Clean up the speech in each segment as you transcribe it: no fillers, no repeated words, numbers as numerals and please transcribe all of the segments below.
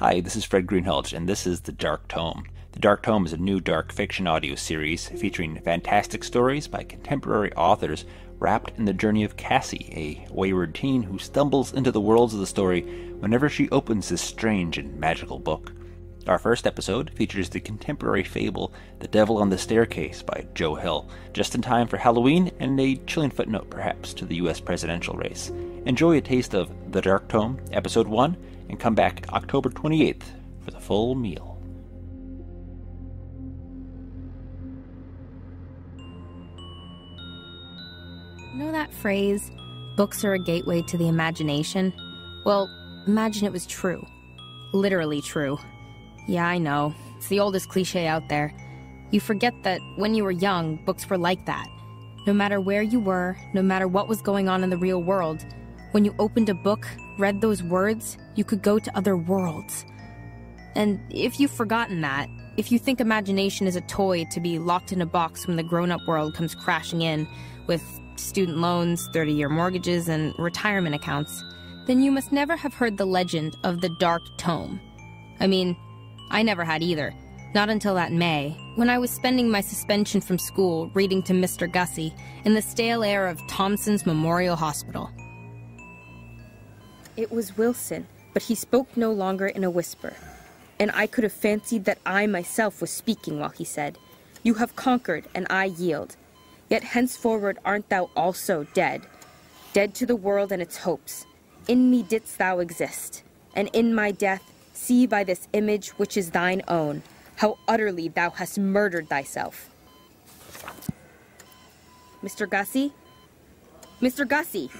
Hi, this is Fred Greenhalgh, and this is The Dark Tome. The Dark Tome is a new dark fiction audio series featuring fantastic stories by contemporary authors wrapped in the journey of Cassie, a wayward teen who stumbles into the worlds of the story whenever she opens this strange and magical book. Our first episode features the contemporary fable The Devil on the Staircase by Joe Hill, just in time for Halloween and a chilling footnote perhaps to the US presidential race. Enjoy a taste of The Dark Tome, Episode 1, and come back October 28th for the full meal. You know that phrase, books are a gateway to the imagination? Well, imagine it was true. Literally true. Yeah, I know. It's the oldest cliché out there. You forget that when you were young, books were like that. No matter where you were, no matter what was going on in the real world, when you opened a book, read those words, you could go to other worlds. And if you've forgotten that, if you think imagination is a toy to be locked in a box when the grown-up world comes crashing in with student loans, 30-year mortgages, and retirement accounts, then you must never have heard the legend of the Dark Tome. I mean, I never had either, not until that May, when I was spending my suspension from school reading to Mr. Gussie in the stale air of Thompson's Memorial Hospital. It was Wilson, but he spoke no longer in a whisper, and I could have fancied that I myself was speaking while he said, "You have conquered, and I yield. Yet henceforward art thou also dead, dead to the world and its hopes. In me didst thou exist, and in my death see by this image which is thine own, how utterly thou hast murdered thyself." Mr. Gussie? Mr. Gussie!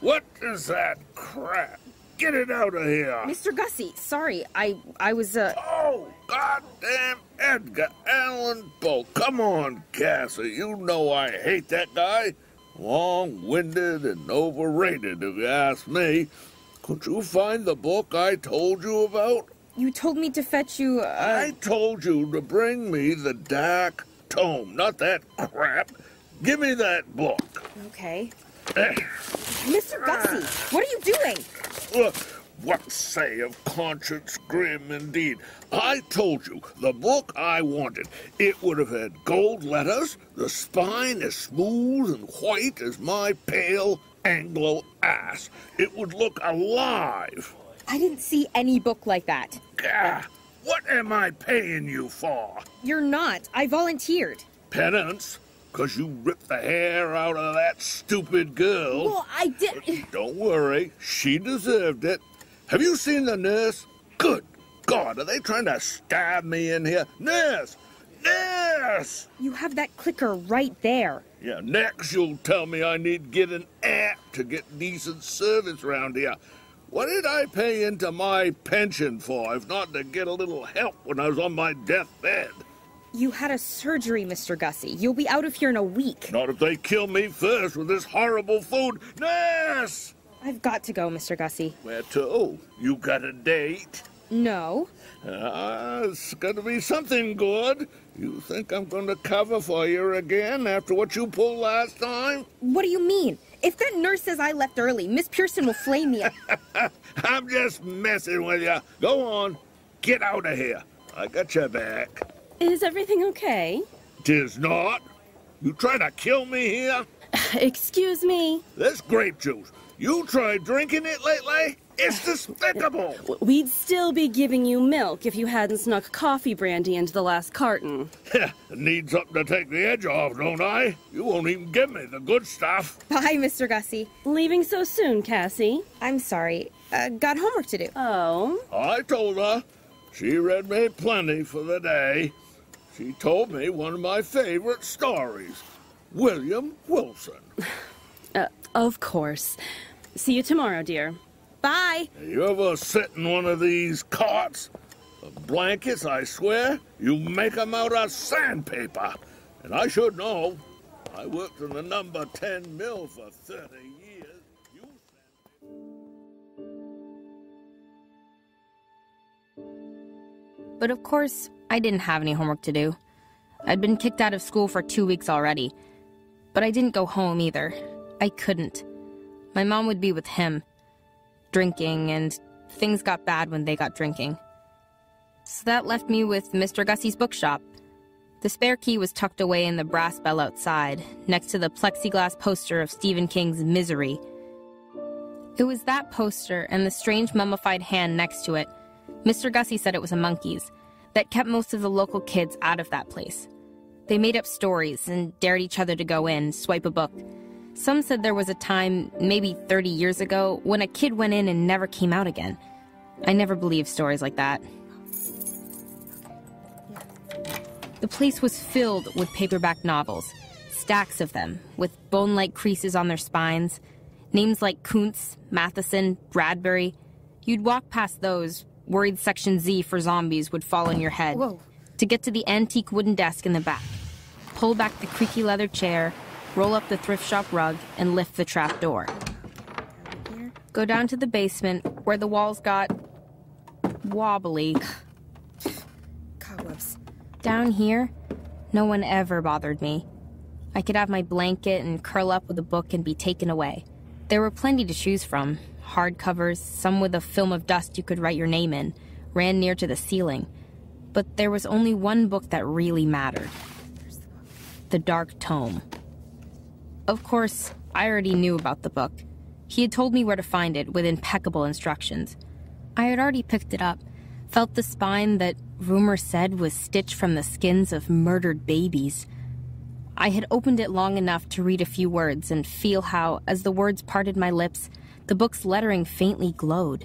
What is that crap? Get it out of here! Mr. Gussie, sorry, I was... Oh, goddamn Edgar Allan Poe. Come on, Cassie, you know I hate that guy. Long-winded and overrated, if you ask me. Could you find the book I told you about? You told me to fetch you, I told you to bring me The Dark Tome, not that crap. Give me that book. Okay. Mr. Gussie, what are you doing? What say of conscience grim indeed? I told you the book I wanted. It would have had gold letters, the spine as smooth and white as my pale Anglo ass. It would look alive. I didn't see any book like that. Gah, what am I paying you for? You're not. I volunteered. Penance? Because you ripped the hair out of that stupid girl. Well, I did... Don't worry. She deserved it. Have you seen the nurse? Good God, are they trying to stab me in here? Nurse! Nurse! You have that clicker right there. Yeah, next you'll tell me I need get an app to get decent service round here. What did I pay into my pension for, if not to get a little help when I was on my deathbed? You had a surgery, Mr. Gussie. You'll be out of here in a week. Not if they kill me first with this horrible food. Nurse! I've got to go, Mr. Gussie. Where to? You got a date? No. It's gonna be something good. You think I'm gonna cover for you again after what you pulled last time? What do you mean? If that nurse says I left early, Miss Pearson will flame me. I'm just messing with you. Go on. Get out of here. I got your back. Is everything okay? 'Tis not. You try to kill me here? Excuse me? This grape juice. You tried drinking it lately? It's despicable. We'd still be giving you milk if you hadn't snuck coffee brandy into the last carton. Need something to take the edge off, don't I? You won't even give me the good stuff. Bye, Mr. Gussie. Leaving so soon, Cassie? I'm sorry. Got homework to do. Oh? I told her. She read me plenty for the day. She told me one of my favorite stories, William Wilson. Of course. See you tomorrow, dear. Bye. You ever sit in one of these cots? The blankets, I swear, you make them out of sandpaper. And I should know. I worked in the number 10 mill for 30 years. But of course, I didn't have any homework to do. I'd been kicked out of school for 2 weeks already. But I didn't go home either. I couldn't. My mom would be with him, drinking and Things got bad when they got drinking. So that left me with Mr. Gussie's bookshop. The spare key was tucked away in the brass bell outside, next to the plexiglass poster of Stephen King's Misery. It was that poster and the strange mummified hand next to it, Mr. Gussie said it was a monkey's, that kept most of the local kids out of that place. They made up stories and dared each other to go in, swipe a book. Some said there was a time, maybe 30 years ago, when a kid went in and never came out again. I never believed stories like that. The place was filled with paperback novels, stacks of them, with bone-like creases on their spines. Names like Koontz, Matheson, Bradbury. You'd walk past those, worried Section Z for zombies would fall on your head. Whoa. To get to the antique wooden desk in the back. Pull back the creaky leather chair, roll up the thrift shop rug, and lift the trap door. Go down to the basement, where the walls got wobbly. Cobwebs. Down here, no one ever bothered me. I could have my blanket and curl up with a book and be taken away. There were plenty to choose from. Hardcovers, some with a film of dust you could write your name in, ran near to the ceiling. But there was only one book that really mattered. The Dark Tome. Of course, I already knew about the book. He had told me where to find it with impeccable instructions. I had already picked it up, felt the spine that rumor said was stitched from the skins of murdered babies. I had opened it long enough to read a few words and feel how, as the words parted my lips, the book's lettering faintly glowed,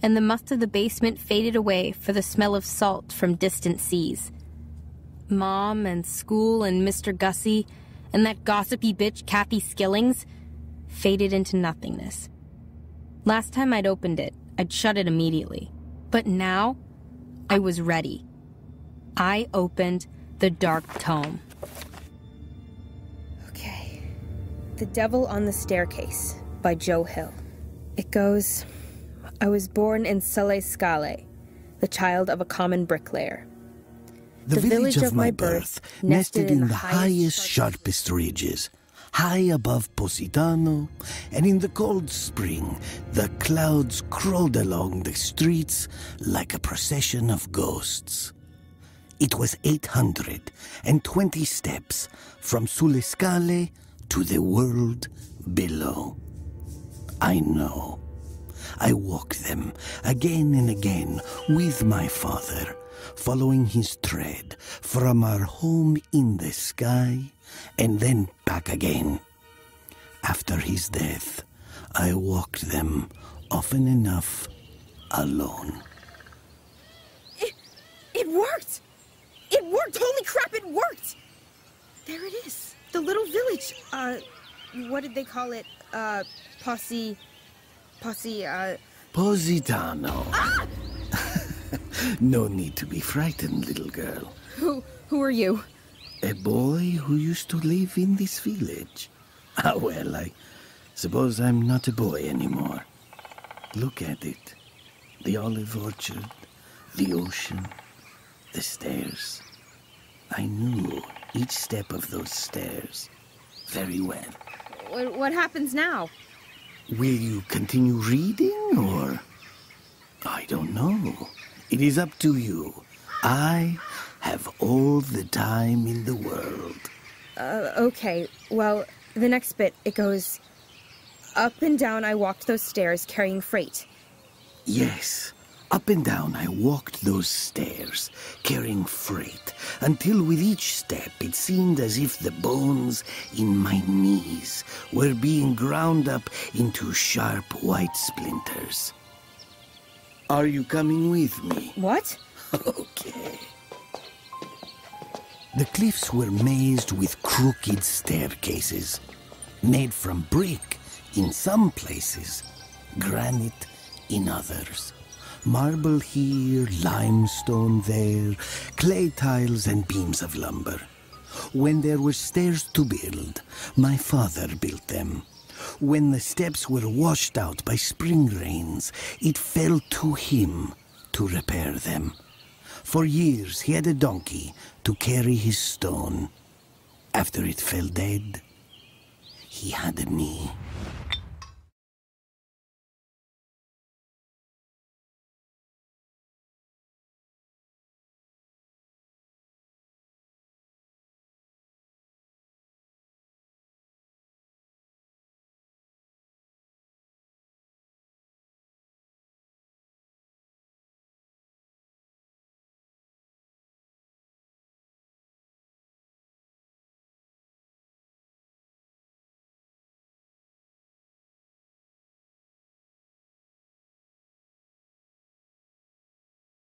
and the must of the basement faded away for the smell of salt from distant seas. Mom and school and Mr. Gussie and that gossipy bitch Kathy Skillings faded into nothingness. Last time I'd opened it, I'd shut it immediately. But now, I was ready. I opened The Dark Tome. Okay. The Devil on the Staircase by Joe Hill. It goes, I was born in Celle Scala, the child of a common bricklayer. The village of my birth, nested in the highest, sharpest ridges, high above Positano, and in the cold spring, the clouds crawled along the streets like a procession of ghosts. It was 820 steps from Sulescale to the world below. I know. I walk them again and again with my father, following his tread from our home in the sky and then back again. After his death, I walked them often enough alone. It worked! It worked! Holy crap, it worked! There it is. The little village. What did they call it? Positano. Ah! No need to be frightened, little girl. Who are you? A boy who used to live in this village. Ah, well, I suppose I'm not a boy anymore. Look at it. The olive orchard, the ocean, the stairs. I knew each step of those stairs very well. What happens now? Will you continue reading, or...? I don't know. It is up to you. I have all the time in the world. Okay. Well, the next bit, it goes... Up and down I walked those stairs carrying freight. Yes. Up and down I walked those stairs carrying freight, until with each step it seemed as if the bones in my knees were being ground up into sharp white splinters. Are you coming with me? What? Okay. The cliffs were mazed with crooked staircases, made from brick in some places, granite in others. Marble here, limestone there, clay tiles and beams of lumber. When there were stairs to build, my father built them. When the steps were washed out by spring rains, it fell to him to repair them. For years he had a donkey to carry his stone. After it fell dead, he had me.